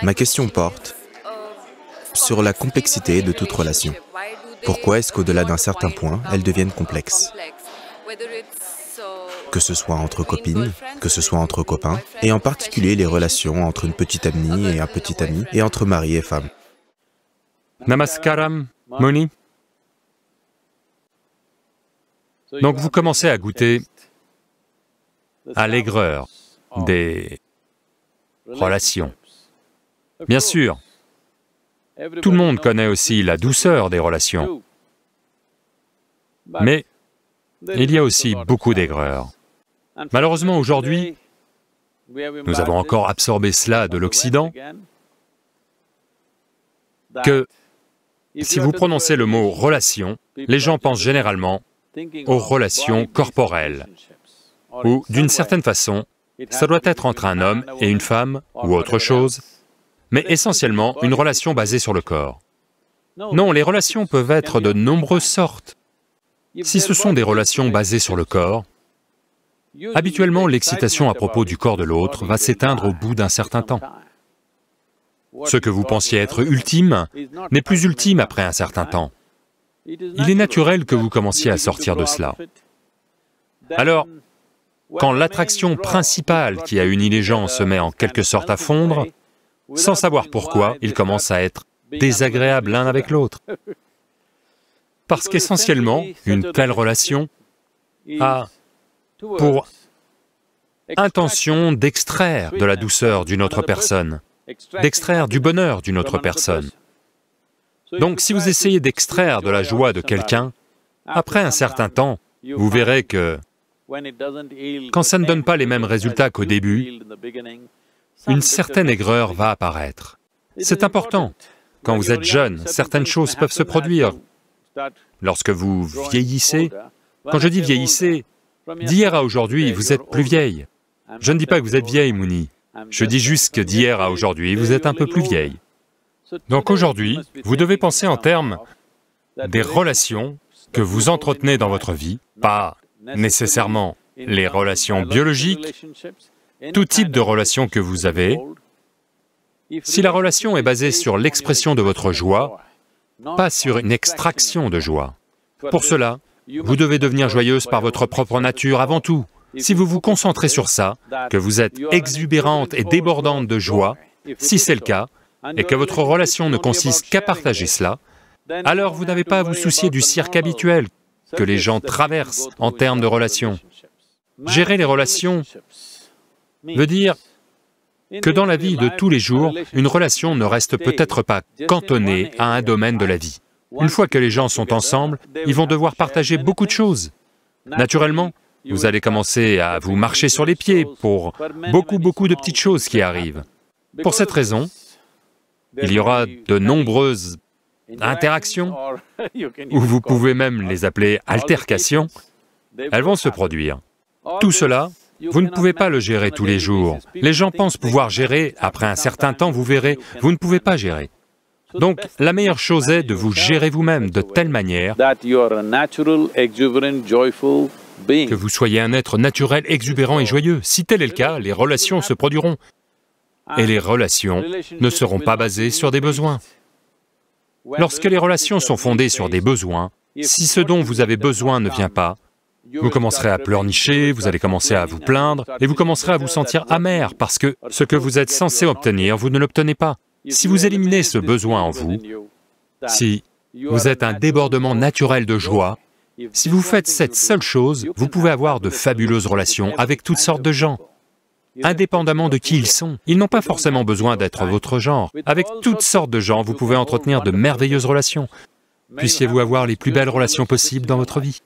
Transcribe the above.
Ma question porte sur la complexité de toute relation. Pourquoi est-ce qu'au-delà d'un certain point, elles deviennent complexes? Que ce soit entre copines, que ce soit entre copains, et en particulier les relations entre une petite amie et un petit ami, et entre mari et femme. Namaskaram, Mouni. Donc vous commencez à goûter à l'aigreur des relations. Bien sûr, tout le monde connaît aussi la douceur des relations, mais il y a aussi beaucoup d'aigreur. Malheureusement, aujourd'hui, nous avons encore absorbé cela de l'Occident, que si vous prononcez le mot « relation », les gens pensent généralement aux relations corporelles, où, d'une certaine façon, ça doit être entre un homme et une femme, ou autre chose, mais essentiellement une relation basée sur le corps. Non, les relations peuvent être de nombreuses sortes. Si ce sont des relations basées sur le corps, habituellement l'excitation à propos du corps de l'autre va s'éteindre au bout d'un certain temps. Ce que vous pensiez être ultime n'est plus ultime après un certain temps. Il est naturel que vous commenciez à sortir de cela. Alors, quand l'attraction principale qui a uni les gens se met en quelque sorte à fondre, sans savoir pourquoi, ils commencent à être désagréables l'un avec l'autre. Parce qu'essentiellement, une telle relation a pour intention d'extraire de la douceur d'une autre personne, d'extraire du bonheur d'une autre personne. Donc si vous essayez d'extraire de la joie de quelqu'un, après un certain temps, vous verrez que quand ça ne donne pas les mêmes résultats qu'au début, une certaine aigreur va apparaître. C'est important. Quand vous êtes jeune, certaines choses peuvent se produire. Lorsque vous vieillissez, quand je dis vieillissez, d'hier à aujourd'hui, vous êtes plus vieille. Je ne dis pas que vous êtes vieille, Mouni. Je dis juste que d'hier à aujourd'hui, vous êtes un peu plus vieille. Donc aujourd'hui, vous devez penser en termes des relations que vous entretenez dans votre vie, pas nécessairement les relations biologiques, tout type de relation que vous avez. Si la relation est basée sur l'expression de votre joie, pas sur une extraction de joie. Pour cela, vous devez devenir joyeuse par votre propre nature avant tout. Si vous vous concentrez sur ça, que vous êtes exubérante et débordante de joie, si c'est le cas, et que votre relation ne consiste qu'à partager cela, alors vous n'avez pas à vous soucier du cirque habituel que les gens traversent en termes de relations. Gérer les relations veut dire que dans la vie de tous les jours, une relation ne reste peut-être pas cantonnée à un domaine de la vie. Une fois que les gens sont ensemble, ils vont devoir partager beaucoup de choses. Naturellement, vous allez commencer à vous marcher sur les pieds pour beaucoup de petites choses qui arrivent. Pour cette raison, il y aura de nombreuses interactions, ou vous pouvez même les appeler altercations, elles vont se produire. Tout cela, vous ne pouvez pas le gérer tous les jours. Les gens pensent pouvoir gérer, après un certain temps, vous verrez, vous ne pouvez pas gérer. Donc, la meilleure chose est de vous gérer vous-même de telle manière que vous soyez un être naturel, exubérant et joyeux. Si tel est le cas, les relations se produiront. Et les relations ne seront pas basées sur des besoins. Lorsque les relations sont fondées sur des besoins, si ce dont vous avez besoin ne vient pas, vous commencerez à pleurnicher, vous allez commencer à vous plaindre, et vous commencerez à vous sentir amer, parce que ce que vous êtes censé obtenir, vous ne l'obtenez pas. Si vous éliminez ce besoin en vous, si vous êtes un débordement naturel de joie, si vous faites cette seule chose, vous pouvez avoir de fabuleuses relations avec toutes sortes de gens. Indépendamment de qui ils sont, ils n'ont pas forcément besoin d'être votre genre. Avec toutes sortes de gens, vous pouvez entretenir de merveilleuses relations. Puissiez-vous avoir les plus belles relations possibles dans votre vie.